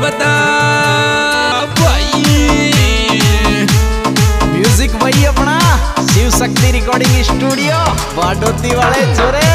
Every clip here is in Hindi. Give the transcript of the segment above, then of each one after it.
देवता भाई म्यूजिक भाई अपना शिव शक्ति रिकॉर्डिंग स्टूडियो बाडोती वाले जोरे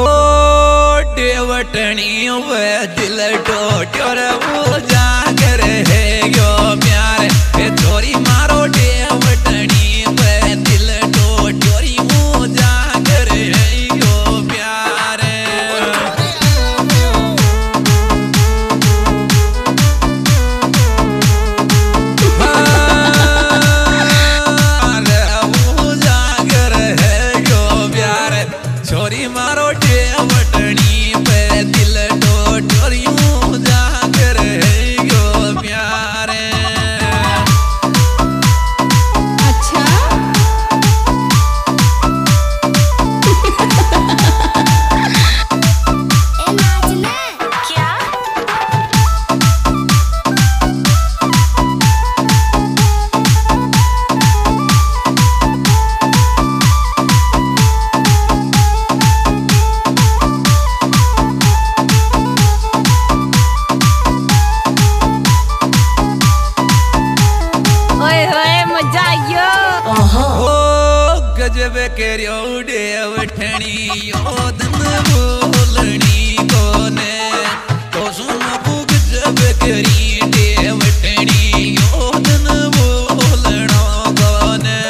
ओ देवटनी वे दिल टोट्यो रे वो जागर है यो प्यार ए छोरी मारो देवटनी गजब करियो देवठनी योदन बोलनी कोने तो सुन गजब करी देवठनी योदन बोलना कोने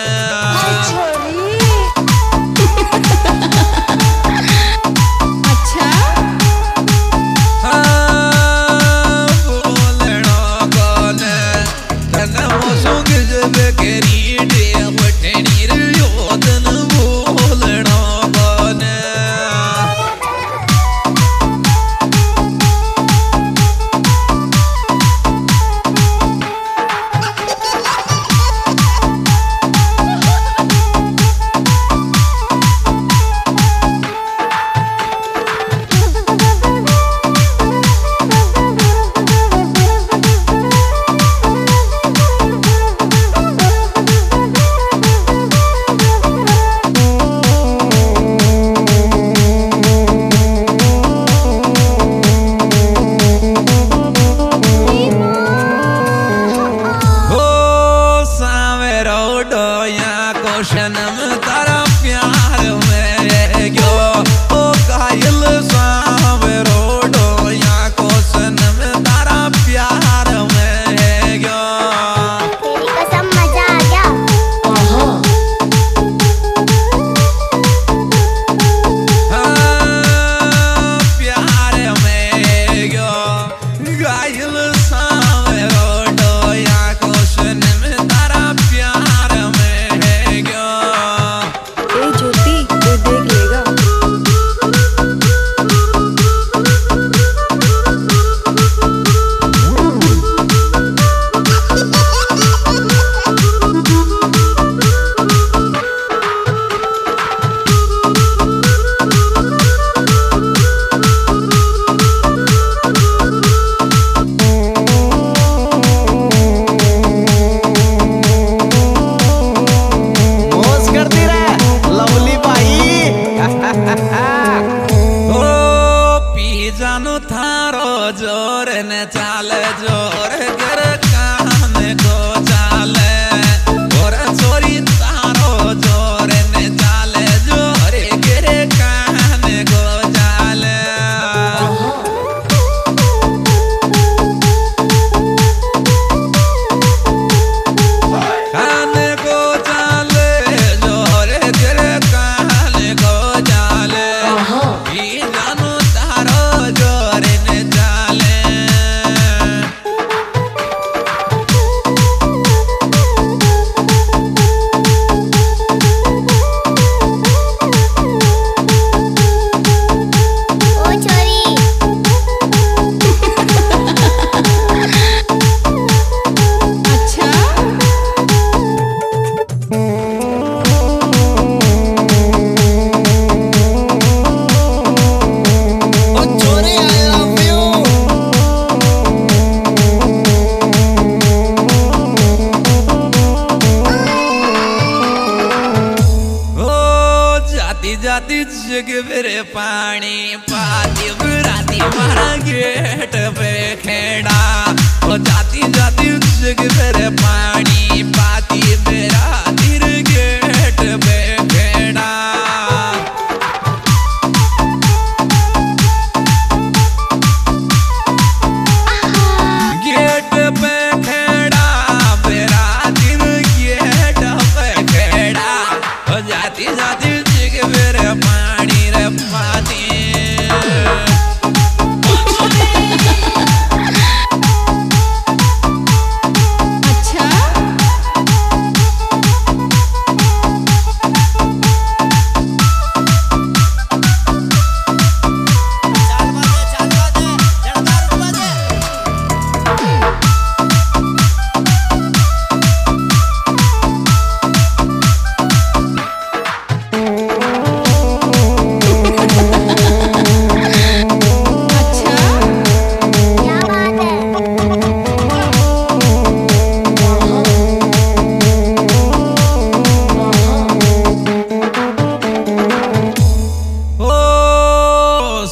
अच्छा हाँ बोलना कोने तना वो सुन गजब करी जोर न चाल जोर कर कान को चाल और छोरी तारो जोर न चाल जोर कर कान को चाल कान को चाल जोर कर कान को चाल जानू तारो जोर जाती जग मेरे पानी पाती बुराती मारा गेट पे खेड़ा और जाती जाती जग मेरे पानी पाती मेरा धीर गेट पे खेड़ा गेट पे खेड़ा मेरा धीर गेट पे खेड़ा और जाती जाती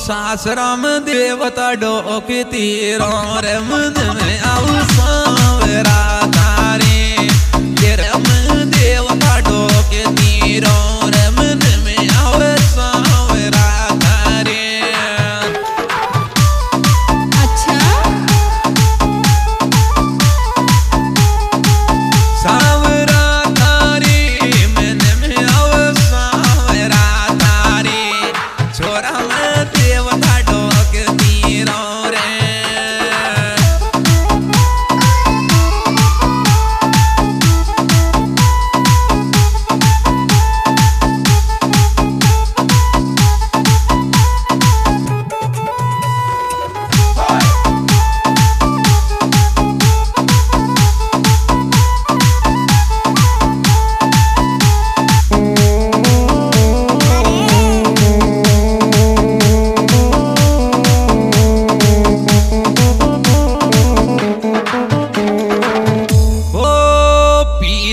सासराम देवता डोकती रोर मन में आओ सावरा तारे तेरम देवता डोकती रोर मन में आओ सावरा तारे अच्छा सावरा तारे मन में आओ सावरा तारे छोरा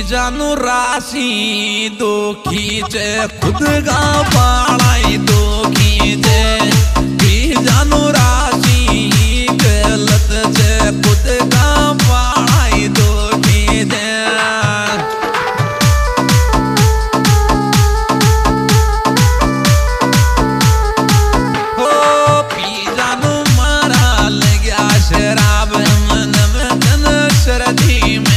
जानू राशि दुखी जे खुद गा पाड़ाई दुखी जे भी जानू राशि गलत जे खुद गा पाड़ाई दुखी जे ओ पी जानू मारा लगा शराब मन में तन शरदी में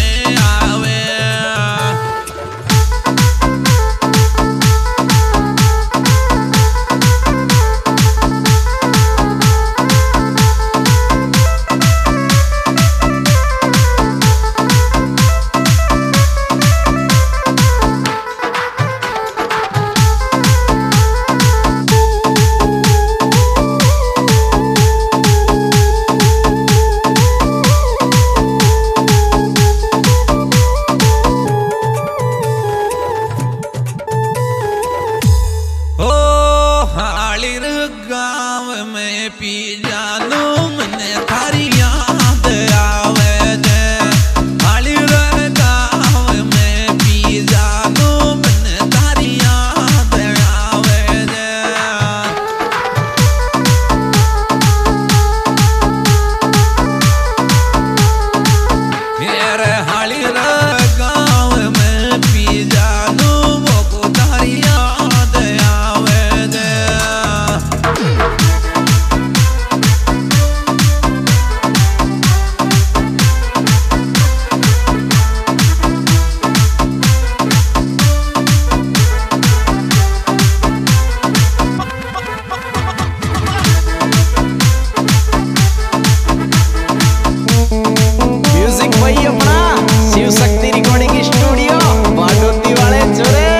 शिव शक्ति रिकॉर्डिंग स्टूडियो बाडोती वाले जुड़े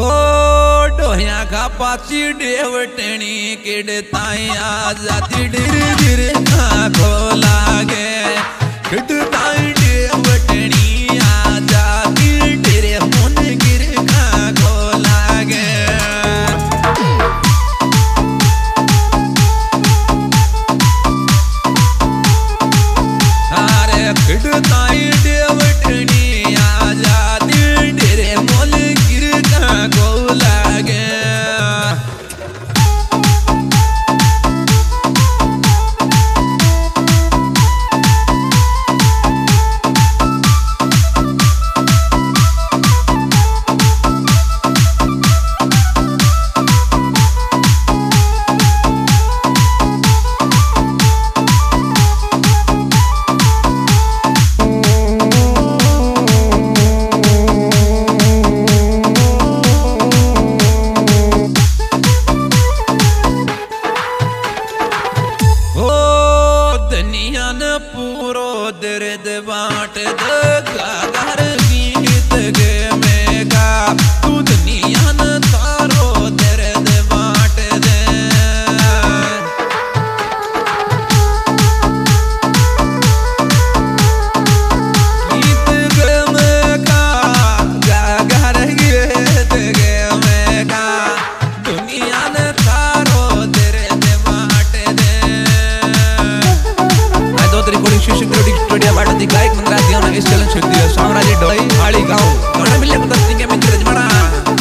ओ डोहिया का पाची देवटनी किडताई आ जाती धीरे धीरे आंखों लागे किडताई देवटनी आ जाती धीरे मन गिर आंखों लागे Good night. Shiv Shakti studio बाटा दिख लाइक मंगरा दियो ना इस चैलेंज शक्ति साम्राज्य डोई आली गांव बड़ा मिले को दस्ती के में रजमाना।